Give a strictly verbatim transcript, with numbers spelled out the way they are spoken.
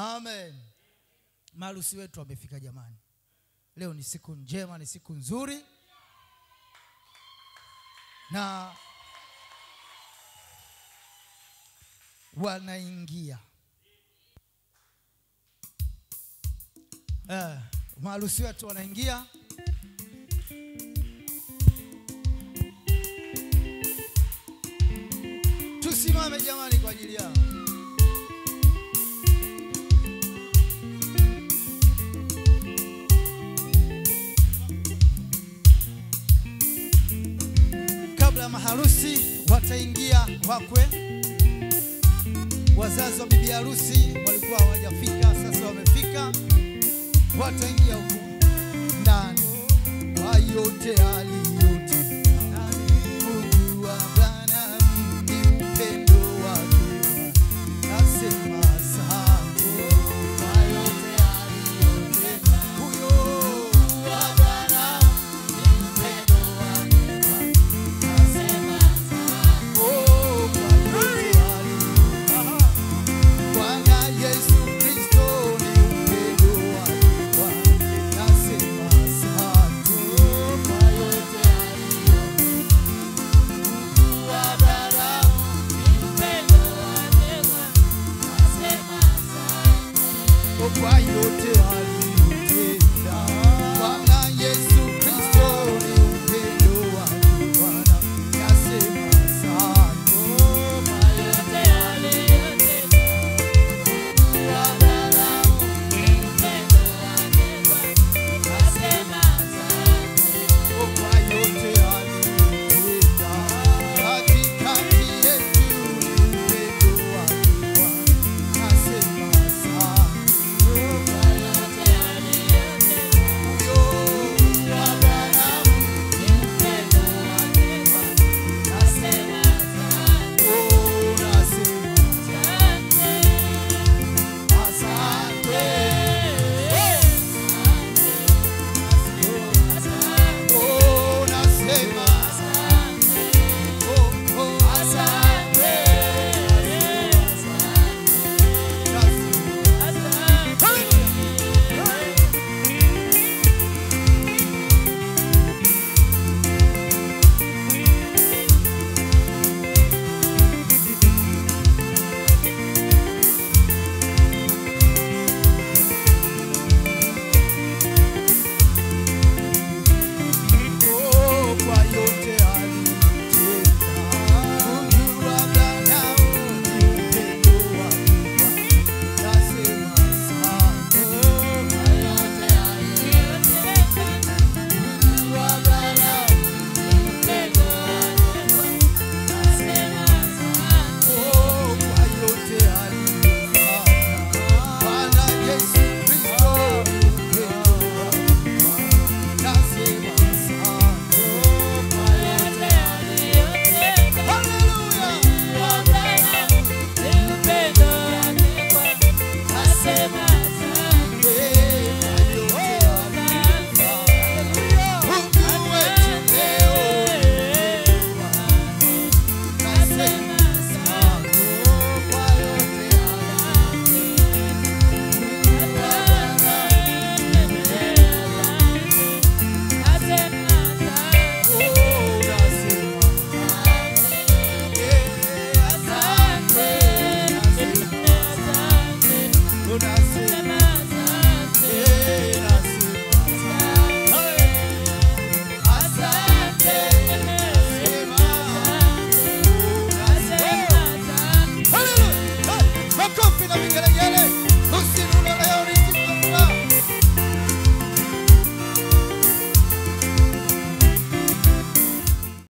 Amen. Maharusi wetu wamefika jamani. Leo ni siku njema, ni siku nzuri. Na wanaingia. Eh, maharusi wetu wanaingia. Tusimame jamani kwa ajili yao. Kabla maharusi wataingia wakwe, wazazi wa bibi harusi walikuwa hawajafika, sasa wamefika. Wataingia huko ndani kwa yote aliyote. Why you tell me?